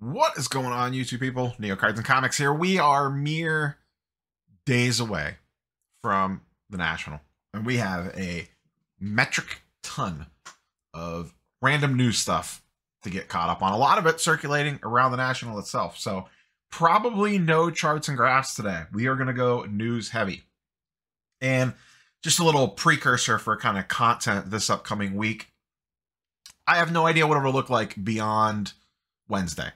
What is going on, YouTube people? Neo Cards and Comics here. We are mere days away from the National, and we have a metric ton of random news stuff to get caught up on. A lot of it circulating around the National itself, so probably no charts and graphs today. We are going to go news heavy. And just a little precursor for kind of content this upcoming week. I have no idea what it'll look like beyond Wednesday.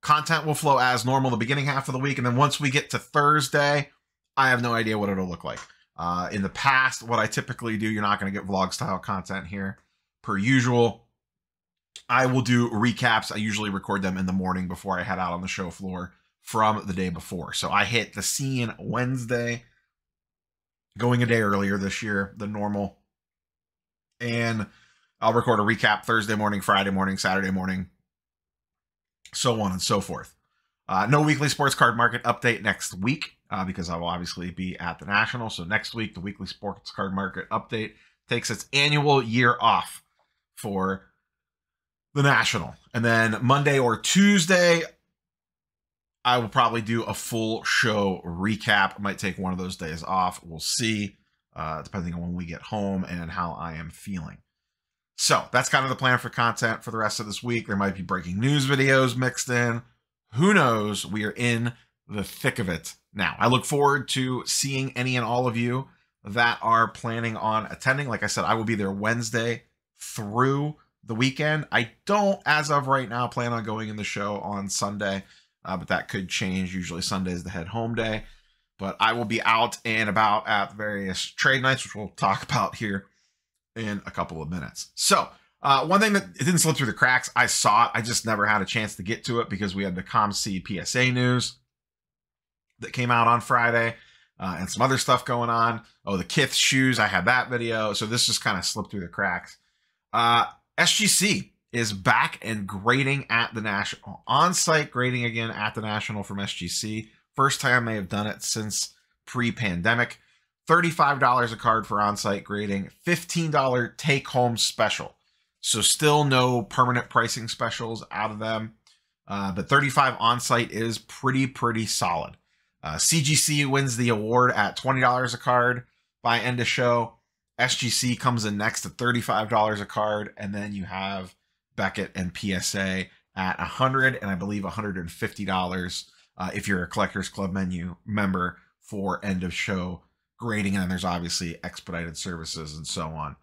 Content will flow as normal the beginning half of the week, and then once we get to Thursday, I have no idea what it'll look like. In the past, what I typically do, you're not going to get vlog-style content here. Per usual, I will do recaps. I usually record them in the morning before I head out on the show floor from the day before. So I hit the scene Wednesday, going a day earlier this year than normal. And I'll record a recap Thursday morning, Friday morning, Saturday morning, so on and so forth. No weekly sports card market update next week because I will obviously be at the National. So next week, the weekly sports card market update takes its annual year off for the National. And then Monday or Tuesday, I will probably do a full show recap. I might take one of those days off. We'll see, depending on when we get home and how I am feeling. So that's kind of the plan for content for the rest of this week. There might be breaking news videos mixed in. Who knows? We are in the thick of it now. I look forward to seeing any and all of you that are planning on attending. Like I said, I will be there Wednesday through the weekend. I don't, as of right now, plan on going in the show on Sunday, but that could change. Usually Sunday is the head home day, but I will be out and about at various trade nights, which we'll talk about here in a couple of minutes. So one thing that it didn't slip through the cracks, I saw it, I just never had a chance to get to it because we had the ComC PSA news that came out on Friday and some other stuff going on. Oh, the Kith shoes, I had that video. So this just kind of slipped through the cracks. SGC is back and grading at the National. On-site grading again at the National from SGC. First time they have done it since pre-pandemic. $35 a card for on-site grading, $15 take-home special. So still no permanent pricing specials out of them, but $35 on-site is pretty solid. CGC wins the award at $20 a card by end of show. SGC comes in next at $35 a card, and then you have Beckett and PSA at $100 and I believe $150 if you're a Collectors Club member for end of show grading, and then there's obviously expedited services and so on.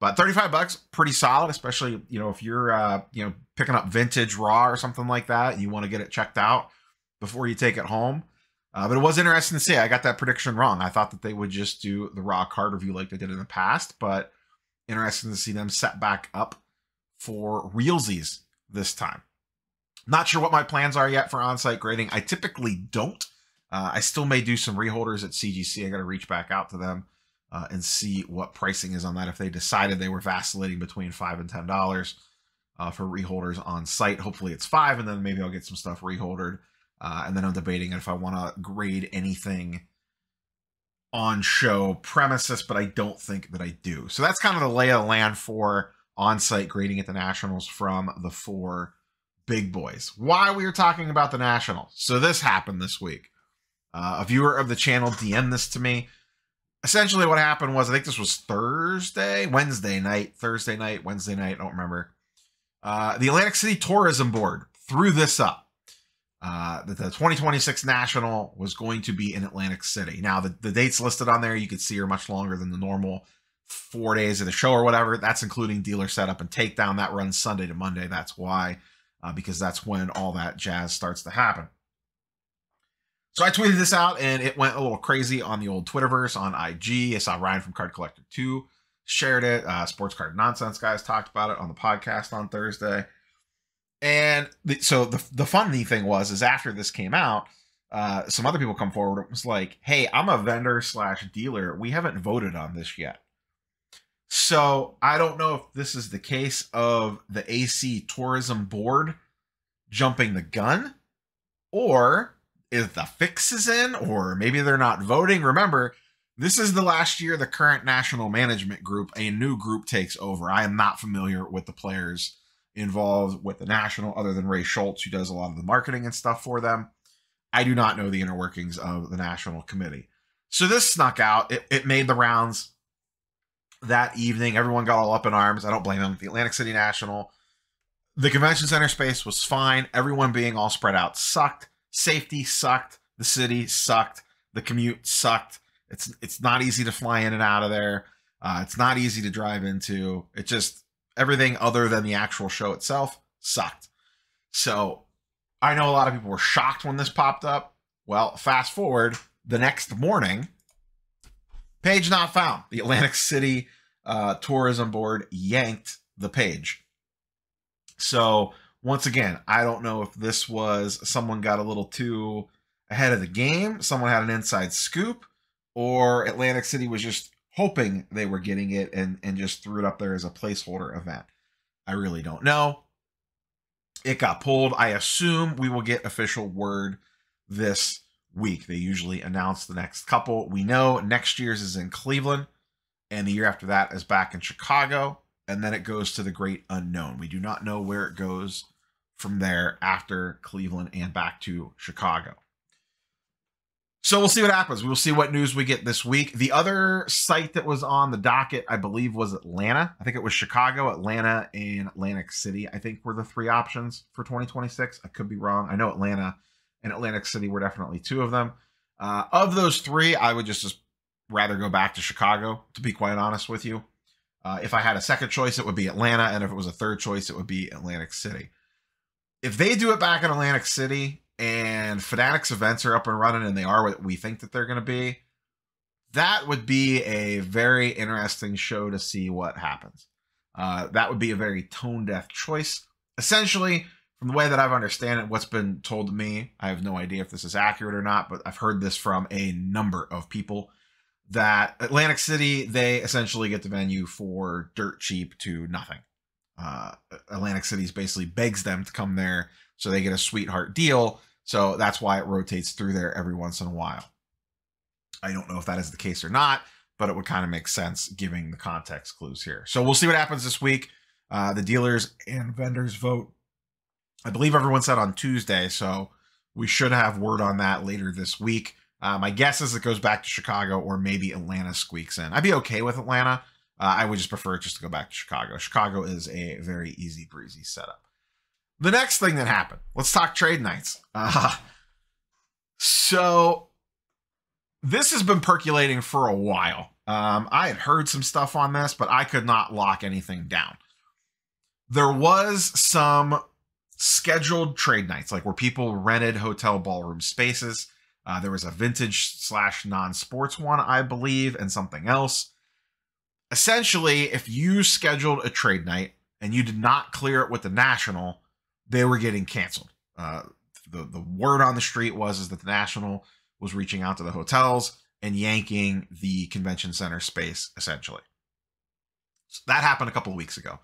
But $35, pretty solid, especially, you know, if you're picking up vintage raw or something like that and you want to get it checked out before you take it home. But it was interesting to see. I got that prediction wrong. I thought that they would just do the raw card review like they did in the past, but interesting to see them set back up for realsies this time. Not sure what my plans are yet for on-site grading. I typically don't. I still may do some reholders at CGC. I got to reach back out to them and see what pricing is on that. If they decided they were vacillating between $5 and $10 for reholders on site, hopefully it's $5, and then maybe I'll get some stuff reholdered. And then I'm debating if I want to grade anything on show premises, but I don't think that I do. So that's kind of the lay of the land for on-site grading at the Nationals from the four big boys. Why we were talking about the Nationals. So this happened this week. A viewer of the channel DM'd this to me. Essentially what happened was, I think this was Wednesday night, I don't remember. The Atlantic City Tourism Board threw this up, that the 2026 National was going to be in Atlantic City. Now, the dates listed on there, you could see, are much longer than the normal 4 days of the show or whatever. That's including dealer setup and takedown. That runs Sunday to Monday. That's why, because that's when all that jazz starts to happen. So I tweeted this out and it went a little crazy on the old Twitterverse, on IG. I saw Ryan from Card Collector 2 shared it. Sports Card Nonsense guys talked about it on the podcast on Thursday. And so the funny thing was after this came out, some other people come forward. It was like, hey, I'm a vendor slash dealer. We haven't voted on this yet. So I don't know if this is the case of the AC Tourism Board jumping the gun, or is the fix is in, or maybe they're not voting. Remember, this is the last year the current national management group, a new group takes over. I am not familiar with the players involved with the National other than Ray Schultz, who does a lot of the marketing and stuff for them. I do not know the inner workings of the National Committee. So this snuck out. It made the rounds that evening. Everyone got all up in arms. I don't blame them. The Atlantic City National. The convention center space was fine. Everyone being all spread out sucked. Safety sucked. The city sucked. The commute sucked. It's not easy to fly in and out of there. It's not easy to drive into. It just, everything other than the actual show itself sucked. So I know a lot of people were shocked when this popped up. Well, fast forward the next morning, page not found. The Atlantic City Tourism Board yanked the page. So once again, I don't know if this was someone got a little too ahead of the game, someone had an inside scoop, or Atlantic City was just hoping they were getting it and just threw it up there as a placeholder event. I really don't know. It got pulled. I assume we will get official word this week. They usually announce the next couple. We know next year's is in Cleveland, and the year after that is back in Chicago, and then it goes to the great unknown. We do not know where it goes from there after Cleveland and back to Chicago. So we'll see what happens. We'll see what news we get this week. The other site that was on the docket, I believe, was Atlanta. I think it was Chicago, Atlanta, and Atlantic City, I think, were the three options for 2026. I could be wrong. I know Atlanta and Atlantic City were definitely two of them. Of those three, I would just rather go back to Chicago, to be quite honest with you. If I had a second choice, it would be Atlanta. And if it was a third choice, it would be Atlantic City. If they do it back in Atlantic City and Fanatics events are up and running and they are what we think that they're going to be, that would be a very interesting show to see what happens. That would be a very tone-deaf choice. Essentially, from the way that I've understand it, what's been told to me, I have no idea if this is accurate or not, but I've heard this from a number of people, that Atlantic City, they essentially get the venue for dirt cheap to nothing. Atlantic City's basically begs them to come there, so they get a sweetheart deal. So that's why it rotates through there every once in a while. I don't know if that is the case or not, but it would kind of make sense giving the context clues here. So we'll see what happens this week. The dealers and vendors vote, I believe everyone said on Tuesday, so we should have word on that later this week. My guess is it goes back to Chicago, or maybe Atlanta squeaks in. I'd be okay with Atlanta. I would just prefer it just to go back to Chicago. Chicago is a very easy breezy setup. The next thing that happened, let's talk trade nights. So this has been percolating for a while. I had heard some stuff on this, but I could not lock anything down. There was some scheduled trade nights, like where people rented hotel ballroom spaces. There was a vintage/non-sports one, I believe, and something else. Essentially, if you scheduled a trade night and you did not clear it with the National, they were getting canceled. The word on the street was that the National was reaching out to the hotels and yanking the convention center space, essentially. So that happened a couple of weeks ago.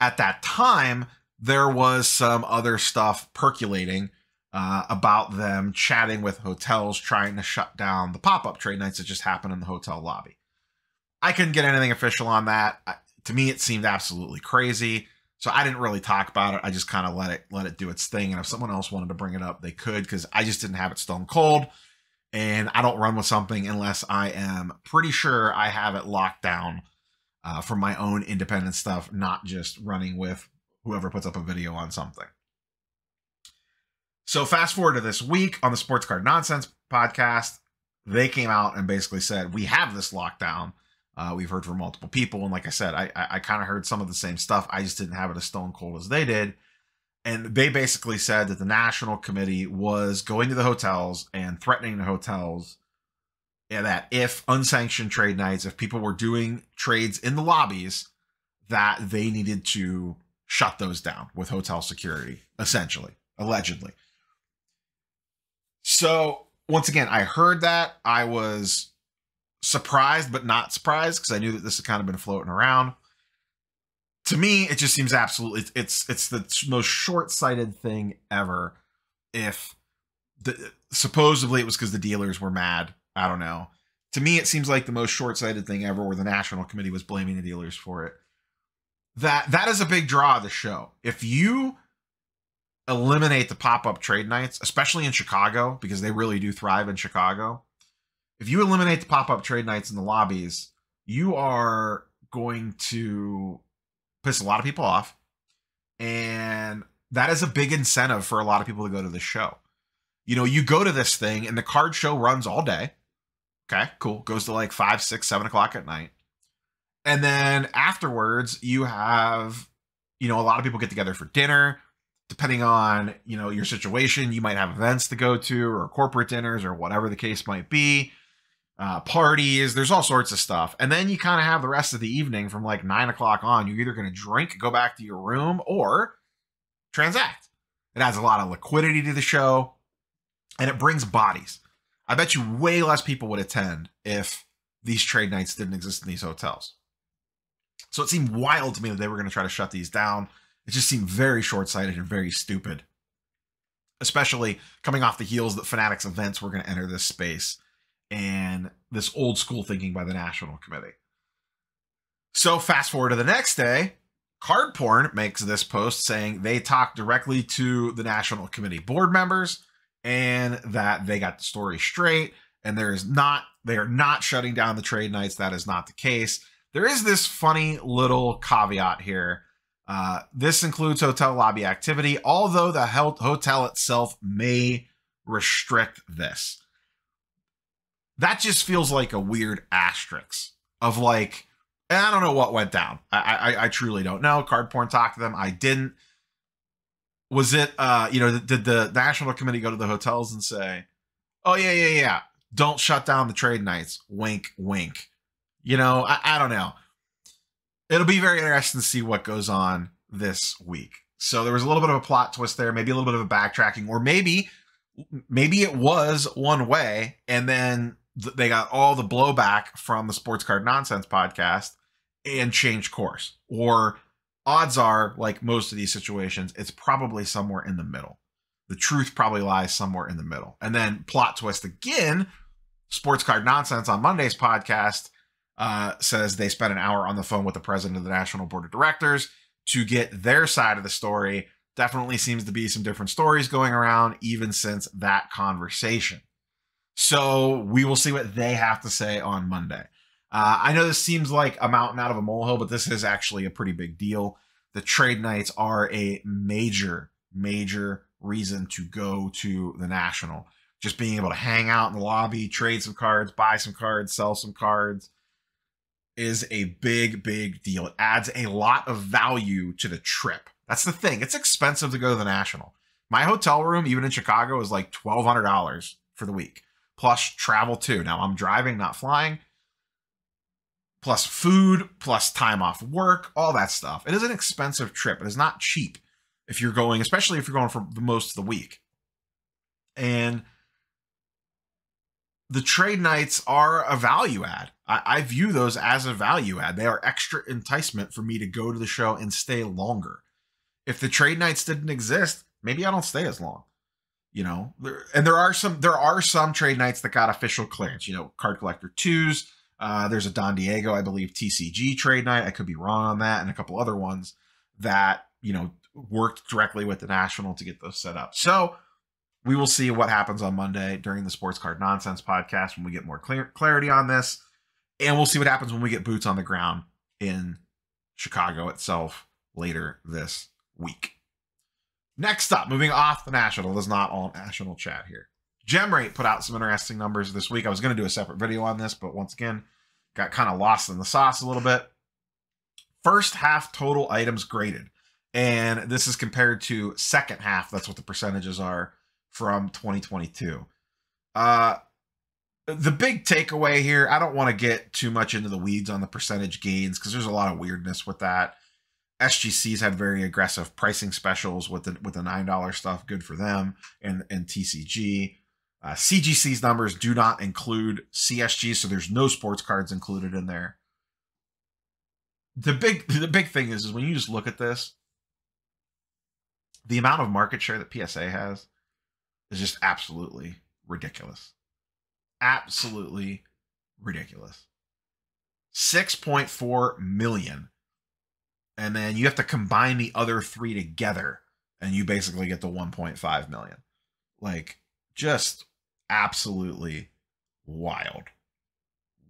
At that time, there was some other stuff percolating about them chatting with hotels, trying to shut down the pop-up trade nights that just happened in the hotel lobby. I couldn't get anything official on that. To me, it seemed absolutely crazy, so I didn't really talk about it. I just kind of let it do its thing, and if someone else wanted to bring it up, they could, because I just didn't have it stone cold, and I don't run with something unless I am pretty sure I have it locked down from my own independent stuff, not just running with whoever puts up a video on something. So fast forward to this week on the Sports Card Nonsense podcast, they came out and basically said, we have this lockdown. We've heard from multiple people. And like I said, I kind of heard some of the same stuff. I just didn't have it as stone cold as they did. And they basically said that the National Committee was going to the hotels and threatening the hotels, and that if unsanctioned trade nights, if people were doing trades in the lobbies, that they needed to shut those down with hotel security, essentially, allegedly. So once again, I heard that. I was surprised, but not surprised, because I knew that this had kind of been floating around. To me, it just seems absolutely, it's the most short-sighted thing ever. If supposedly it was because the dealers were mad, I don't know. To me, it seems like the most short-sighted thing ever, where the National Committee was blaming the dealers for it. that is a big draw of the show. If you eliminate the pop-up trade nights, especially in Chicago, because they really do thrive in Chicago, if you eliminate the pop-up trade nights in the lobbies, you are going to piss a lot of people off. And that is a big incentive for a lot of people to go to the show. You know, you go to this thing and the card show runs all day. Okay, cool. Goes to like 5, 6, 7 o'clock at night. And then afterwards you have, you know, a lot of people get together for dinner. Depending on, you know, your situation, you might have events to go to or corporate dinners or whatever the case might be, parties. There's all sorts of stuff. And then you kind of have the rest of the evening from like 9 o'clock on. You're either going to drink, go back to your room, or transact. It adds a lot of liquidity to the show and it brings bodies. I bet you way less people would attend if these trade nights didn't exist in these hotels. So it seemed wild to me that they were going to try to shut these down. It just seemed very short-sighted and very stupid, especially coming off the heels that Fanatics events were going to enter this space and this old school thinking by the National Committee. So fast forward to the next day, Card Porn makes this post saying they talked directly to the National Committee board members and that they got the story straight and they are not shutting down the trade nights. That is not the case. There is this funny little caveat here. This includes hotel lobby activity, although the hotel itself may restrict this. That just feels like a weird asterisk of like, I don't know what went down. I truly don't know. Card Porn talked to them. I didn't. Was it, you know, did the National Committee go to the hotels and say, oh, yeah, don't shut down the trade nights. Wink, wink. You know, I don't know. It'll be very interesting to see what goes on this week. So there was a little bit of a plot twist there, maybe a little bit of a backtracking, or maybe it was one way, and then they got all the blowback from the Sports Card Nonsense podcast and changed course. Or odds are, like most of these situations, it's probably somewhere in the middle. The truth probably lies somewhere in the middle. And then plot twist again, Sports Card Nonsense on Monday's podcast says they spent an hour on the phone with the president of the National Board of Directors to get their side of the story. Definitely seems to be some different stories going around even since that conversation. So we will see what they have to say on Monday. I know this seems like a mountain out of a molehill, but this is actually a pretty big deal. The trade nights are a major, major reason to go to the National. Just being able to hang out in the lobby, trade some cards, buy some cards, sell some cards, is a big, big deal. It adds a lot of value to the trip. That's the thing. It's expensive to go to the National. My hotel room, even in Chicago, is like $1,200 for the week, plus travel too. Now I'm driving, not flying, plus food, plus time off work, all that stuff. It is an expensive trip. It is not cheap if you're going, especially if you're going for the most of the week. And the trade nights are a value add. I view those as a value add. They are extra enticement for me to go to the show and stay longer. If the trade nights didn't exist, maybe I don't stay as long, you know. And there are some trade nights that got official clearance. You know, Card Collector 2s. There's a Don Diego, I believe, TCG trade night. I could be wrong on that, and a couple other ones that, you know, worked directly with the National to get those set up. So we will see what happens on Monday during the Sports Card Nonsense podcast when we get more clarity on this. And we'll see what happens when we get boots on the ground in Chicago itself later this week. Next up, moving off the National. This is not all National chat here. Gem Rate put out some interesting numbers this week. I was going to do a separate video on this, but once again, got kind of lost in the sauce a little bit. First half total items graded. And this is compared to second half. That's what the percentages are from 2022. The big takeaway here, I don't want to get too much into the weeds on the percentage gains because there's a lot of weirdness with that. SGC's had very aggressive pricing specials with the $9 stuff, good for them, and TCG. CGC's numbers do not include CSG, so there's no sports cards included in there. The big thing is when you just look at this, the amount of market share that PSA has is just absolutely ridiculous. Absolutely ridiculous. 6.4 million and then you have to combine the other three together, and you basically get the 1.5 million. Like, just absolutely wild,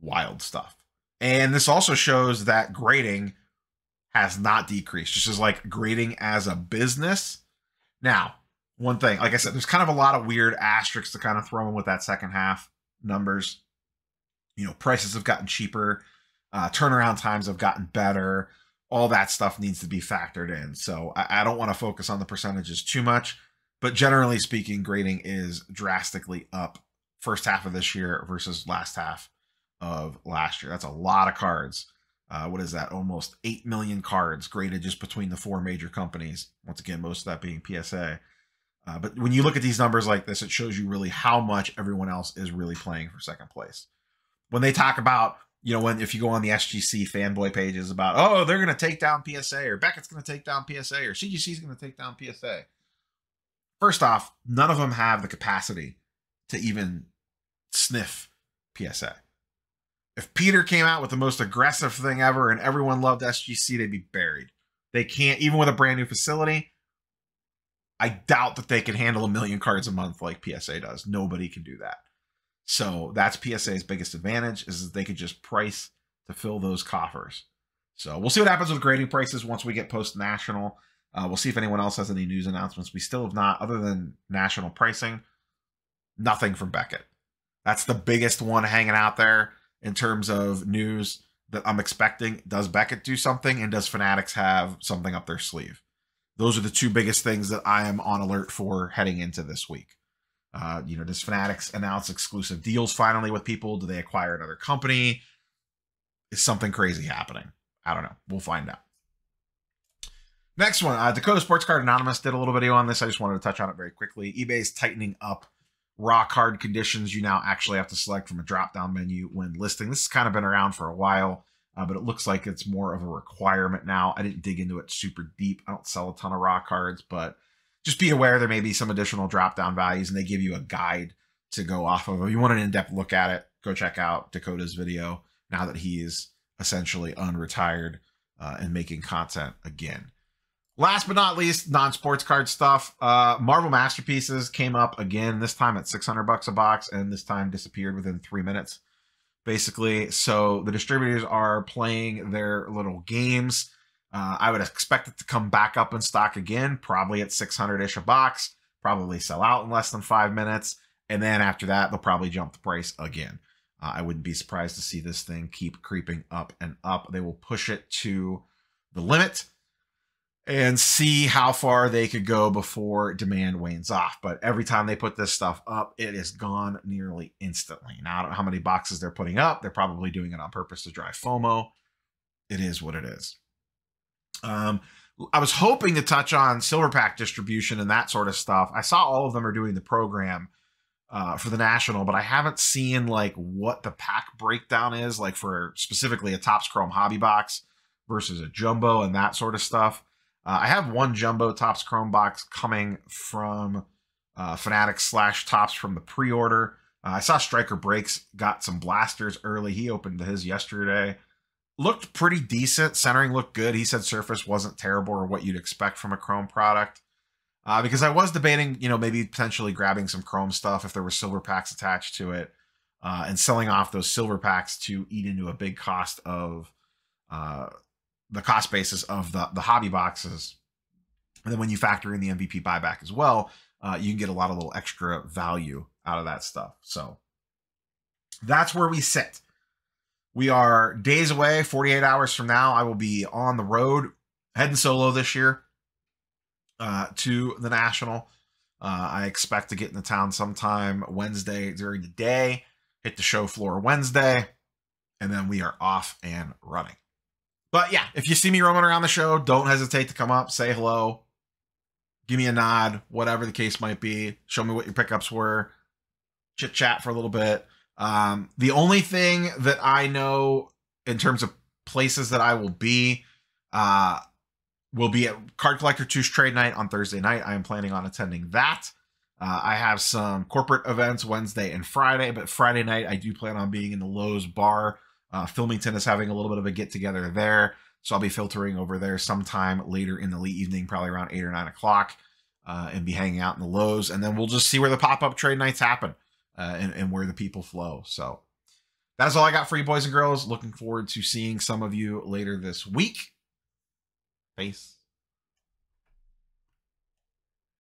wild stuff. And this also shows that grading has not decreased. Just as like grading as a business. Now, one thing, like I said, there's kind of a lot of weird asterisks to kind of throw in with that second half numbers. You know, prices have gotten cheaper, turnaround times have gotten better. All that stuff needs to be factored in. So I don't want to focus on the percentages too much, but generally speaking, grading is drastically up first half of this year versus last half of last year. That's a lot of cards. What is that? Almost 8 million cards graded just between the four major companies. Once again, most of that being PSA. But when you look at these numbers like this, it shows you really how much everyone else is really playing for second place. When they talk about, you know, if you go on the SGC fanboy pages about, oh, they're going to take down PSA, or Beckett's going to take down PSA, or CGC's going to take down PSA. First off, none of them have the capacity to even sniff PSA. If Peter came out with the most aggressive thing ever and everyone loved SGC, they'd be buried. They can't, even with a brand new facility, I doubt that they can handle 1 million cards a month like PSA does. Nobody can do that. So that's PSA's biggest advantage, is that they could just price to fill those coffers. So we'll see what happens with grading prices once we get post-national. We'll see if anyone else has any news announcements. We still have not, other than national pricing, nothing from Beckett. That's the biggest one hanging out there in terms of news that I'm expecting. Does Beckett do something, and does Fanatics have something up their sleeve? Those are the two biggest things that I am on alert for heading into this week. You know, does Fanatics announce exclusive deals finally with people? Do they acquire another company? Is something crazy happening? I don't know. We'll find out. Next one, Dakota Sports Card Anonymous did a little video on this. I just wanted to touch on it very quickly. eBay's tightening up raw card conditions. You now actually have to select from a drop-down menu when listing. This has kind of been around for a while, but it looks like it's more of a requirement now. I didn't dig into it super deep. I don't sell a ton of raw cards, but just be aware there may be some additional drop-down values, and they give you a guide to go off of. If you want an in-depth look at it, go check out Dakota's video now that he is essentially unretired and making content again. Last but not least, non-sports card stuff. Marvel Masterpieces came up again, this time at $600 a box, and this time disappeared within 3 minutes, basically. So the distributors are playing their little games. I would expect it to come back up in stock again, probably at 600-ish a box, probably sell out in less than 5 minutes. And then after that, they'll probably jump the price again. I wouldn't be surprised to see this thing keep creeping up and up. They will push it to the limit and see how far they could go before demand wanes off. But every time they put this stuff up, it is gone nearly instantly. Now, I don't know how many boxes they're putting up. They're probably doing it on purpose to drive FOMO. It is what it is. I was hoping to touch on silver pack distribution and that sort of stuff. I saw all of them are doing the program for the national, but I haven't seen like what the pack breakdown is, like for specifically a Topps Chrome hobby box versus a jumbo and that sort of stuff. I have one jumbo Topps Chrome box coming from Fanatics / Topps from the pre-order. I saw Striker Breaks got some blasters early. He opened his yesterday. Looked pretty decent. Centering looked good. He said surface wasn't terrible, or what you'd expect from a Chrome product. Because I was debating, you know, maybe potentially grabbing some Chrome stuff if there were silver packs attached to it, and selling off those silver packs to eat into a big cost of the cost basis of the hobby boxes. And then when you factor in the MVP buyback as well, you can get a lot of little extra value out of that stuff. So that's where we sit. We are days away, 48 hours from now. I will be on the road, heading solo this year to the National. I expect to get into town sometime Wednesday during the day, hit the show floor Wednesday, and then we are off and running. But yeah, if you see me roaming around the show, don't hesitate to come up, say hello, give me a nod, whatever the case might be. Show me what your pickups were, chit-chat for a little bit. The only thing that I know in terms of places that I will be at Card Collector 2's trade night on Thursday night. I am planning on attending that. I have some corporate events Wednesday and Friday, but Friday night I do plan on being in the Lowe's Bar. Filmington is having a little bit of a get together there. So I'll be filtering over there sometime later in the late evening, probably around 8 or 9 o'clock, and be hanging out in the Lowe's. And then we'll just see where the pop-up trade nights happen and where the people flow. So that's all I got for you, boys and girls. Looking forward to seeing some of you later this week. Peace.